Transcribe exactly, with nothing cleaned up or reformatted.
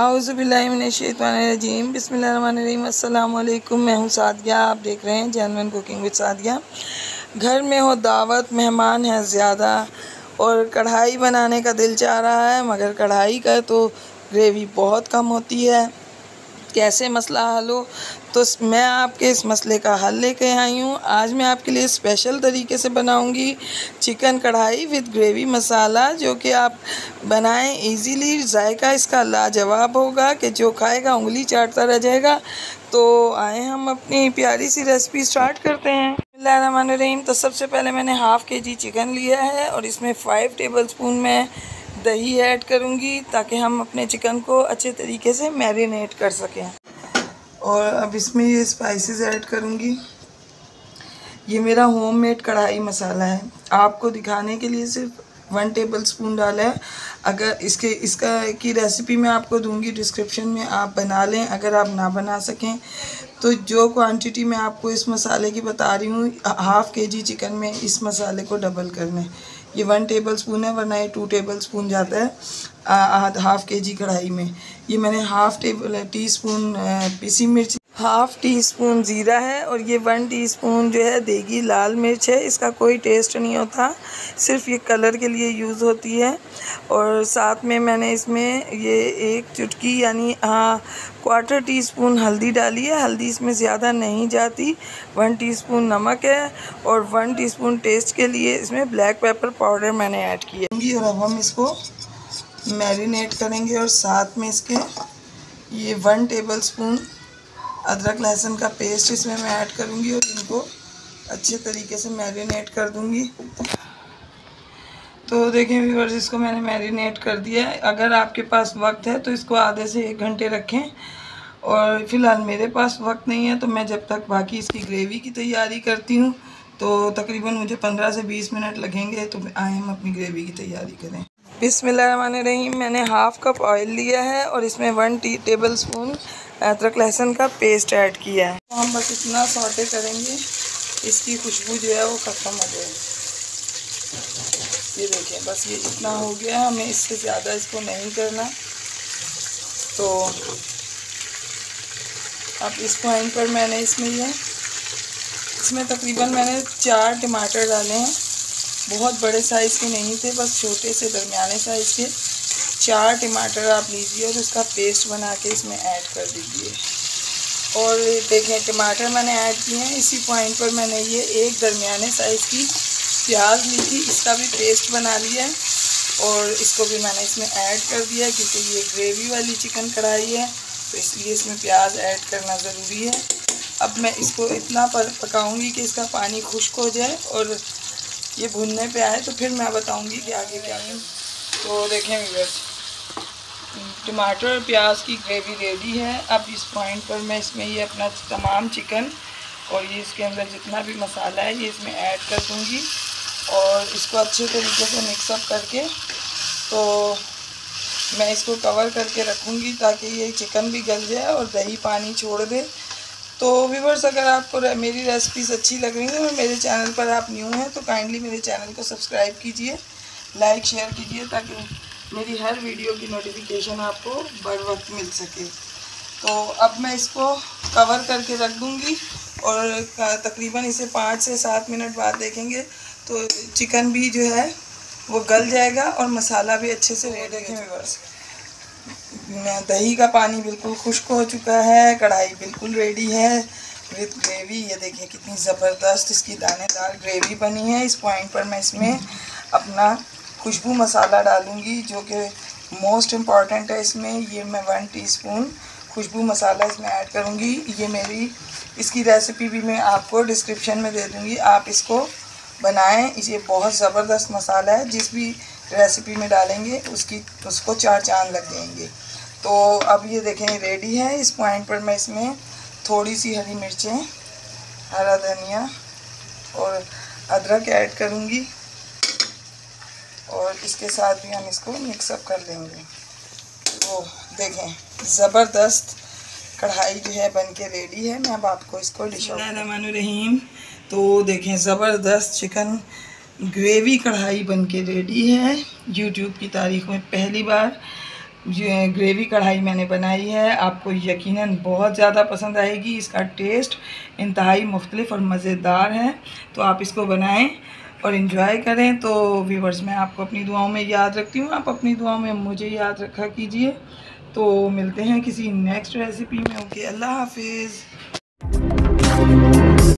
आउज़ुबिल्लाहिमिनश्शैतानिर्रजीम बिस्मिल्लाहिर्रहमानिर्रहीम। अस्सलाम वालेकुम, मैं हूँ सादिया, आप देख रहे हैं जेन्युइन कुकिंग विद सादिया। घर में हो दावत, मेहमान है ज़्यादा और कढ़ाई बनाने का दिल चाह रहा है, मगर कढ़ाई का तो ग्रेवी बहुत कम होती है। कैसे मसला हल हो, तो मैं आपके इस मसले का हल लेके आई हूँ। आज मैं आपके लिए स्पेशल तरीके से बनाऊँगी चिकन कढ़ाई विद ग्रेवी मसाला, जो कि आप बनाएं इजीली। जायका इसका लाजवाब होगा कि जो खाएगा उंगली चाटता रह जाएगा। तो आए हम अपनी प्यारी सी रेसिपी स्टार्ट करते हैं। बिस्मिल्लाहिर्रहमानिर्रहीम। तो सबसे पहले मैंने हाफ़ के जी चिकन लिया है और इसमें फ़ाइव टेबल स्पून में दही ऐड करूंगी, ताकि हम अपने चिकन को अच्छे तरीके से मैरिनेट कर सकें। और अब इसमें ये स्पाइसेस ऐड करूंगी। ये मेरा होममेड कढ़ाई मसाला है, आपको दिखाने के लिए सिर्फ वन टेबल स्पून डाला है। अगर इसके इसका की रेसिपी मैं आपको दूंगी डिस्क्रिप्शन में, आप बना लें। अगर आप ना बना सकें तो जो क्वांटिटी मैं आपको इस मसाले की बता रही हूँ, हाफ़ के जी चिकन में इस मसाले को डबल करना है। ये वन टेबल स्पून है, वरना ये टू टेबल स्पून जाता है आधा हाफ़ के जी कढ़ाई में। ये मैंने हाफ़ टेबल टी स्पून पीसी मिर्च, हाफ़ टी स्पून ज़ीरा है और ये वन टीस्पून जो है देगी लाल मिर्च है। इसका कोई टेस्ट नहीं होता, सिर्फ ये कलर के लिए यूज़ होती है। और साथ में मैंने इसमें ये एक चुटकी यानी हाँ क्वार्टर टी स्पून हल्दी डाली है। हल्दी इसमें ज़्यादा नहीं जाती। वन टीस्पून नमक है और वन टीस्पून टेस्ट के लिए इसमें ब्लैक पेपर पाउडर मैंने ऐड किया है। और अब हम इसको मैरिनेट करेंगे और साथ में इसके ये वन टेबल स्पून अदरक लहसुन का पेस्ट इसमें मैं ऐड करूंगी और इनको अच्छे तरीके से मैरिनेट कर दूंगी। तो देखें व्यूअर्स, इसको मैंने मैरिनेट कर दिया है। अगर आपके पास वक्त है तो इसको आधे से एक घंटे रखें, और फ़िलहाल मेरे पास वक्त नहीं है, तो मैं जब तक बाकी इसकी ग्रेवी की तैयारी करती हूँ तो तकरीबन मुझे पंद्रह से बीस मिनट लगेंगे। तो आए हम अपनी ग्रेवी की तैयारी करें। बिस्मिल्लाहिर्रहमानिर्रहीम। मैंने हाफ़ कप ऑयल लिया है और इसमें वन टी टेबल स्पून अदरक लहसुन का पेस्ट ऐड किया है। तो हम बस इतना सॉटे करेंगे, इसकी खुशबू जो है वो ख़त्म हो जाएगी। ये देखें, बस ये इतना हो गया, हमें इससे ज़्यादा इसको नहीं करना। तो अब इस पॉइंट पर मैंने इसमें यह इसमें तकरीबन मैंने चार टमाटर डाले हैं। बहुत बड़े साइज़ के नहीं थे, बस छोटे से दरमियाने साइज़ के चार टमाटर आप लीजिए और उसका पेस्ट बना के इसमें ऐड कर दीजिए। और देखें टमाटर मैंने ऐड किए हैं। इसी पॉइंट पर मैंने ये एक दरमियाने साइज़ की प्याज ली थी, इसका भी पेस्ट बना लिया और इसको भी मैंने इसमें ऐड कर दिया, क्योंकि ये ग्रेवी वाली चिकन कढ़ाई है तो इसलिए इसमें प्याज ऐड करना ज़रूरी है। अब मैं इसको इतना पर पकाऊँगी कि इसका पानी खुश्क हो जाए और ये भुनने पर आए, तो फिर मैं बताऊँगी कि आगे क्या है। तो देखें व्यूअर्स, टमाटर और प्याज की ग्रेवी रेडी है। अब इस पॉइंट पर मैं इसमें ये अपना तमाम चिकन और ये इसके अंदर जितना भी मसाला है ये इसमें ऐड कर दूँगी और इसको अच्छे तरीके से मिक्सअप करके तो मैं इसको कवर करके रखूँगी, ताकि ये चिकन भी गल जाए और दही पानी छोड़ दे। तो व्यूअर्स, अगर आपको मेरी रेसिपीज़ अच्छी लग रही हैं और मेरे चैनल पर आप न्यू हैं तो काइंडली मेरे चैनल को सब्सक्राइब कीजिए, लाइक शेयर कीजिए, ताकि मेरी हर वीडियो की नोटिफिकेशन आपको बर वक्त मिल सके। तो अब मैं इसको कवर करके रख दूँगी और तकरीबन इसे पाँच से सात मिनट बाद देखेंगे तो चिकन भी जो है वो गल जाएगा और मसाला भी अच्छे से रेडी हो जाएगा। दही का पानी बिल्कुल खुश्क हो चुका है, कढ़ाई बिल्कुल रेडी है विद ग्रेवी। ये देखिए कितनी ज़बरदस्त इसकी दानेदार ग्रेवी बनी है। इस पॉइंट पर मैं इसमें अपना खुशबू मसाला डालूंगी, जो कि मोस्ट इम्पॉर्टेंट है। इसमें ये मैं वन टीस्पून खुशबू मसाला इसमें ऐड करूंगी। ये मेरी इसकी रेसिपी भी मैं आपको डिस्क्रिप्शन में दे दूंगी, आप इसको बनाएं। ये बहुत ज़बरदस्त मसाला है, जिस भी रेसिपी में डालेंगे उसकी उसको चार चांद लग जाएंगे। तो अब ये देखें रेडी है। इस पॉइंट पर मैं इसमें थोड़ी सी हरी मिर्चें, हरा धनिया और अदरक ऐड करूँगी और इसके साथ भी हम इसको मिक्सअप कर लेंगे। तो देखें ज़बरदस्त कढ़ाई जो है बन के रेडी है। मैं अब आपको इसको डिश आउट बिस्मिल्लाहिर्रहमानिर्रहीम। तो देखें ज़बरदस्त चिकन ग्रेवी कढ़ाई बन के रेडी है। यूट्यूब की तारीख में पहली बार ये ग्रेवी कढ़ाई मैंने बनाई है, आपको यकीनन बहुत ज़्यादा पसंद आएगी। इसका टेस्ट इंतहाई मुख्तलिफ और मज़ेदार है, तो आप इसको बनाएं और इन्जॉय करें। तो व्यूवर्स, मैं आपको अपनी दुआओं में याद रखती हूँ, आप अपनी दुआओं में मुझे याद रखा कीजिए। तो मिलते हैं किसी नेक्स्ट रेसिपी में। ओके, अल्लाह हाफिज़।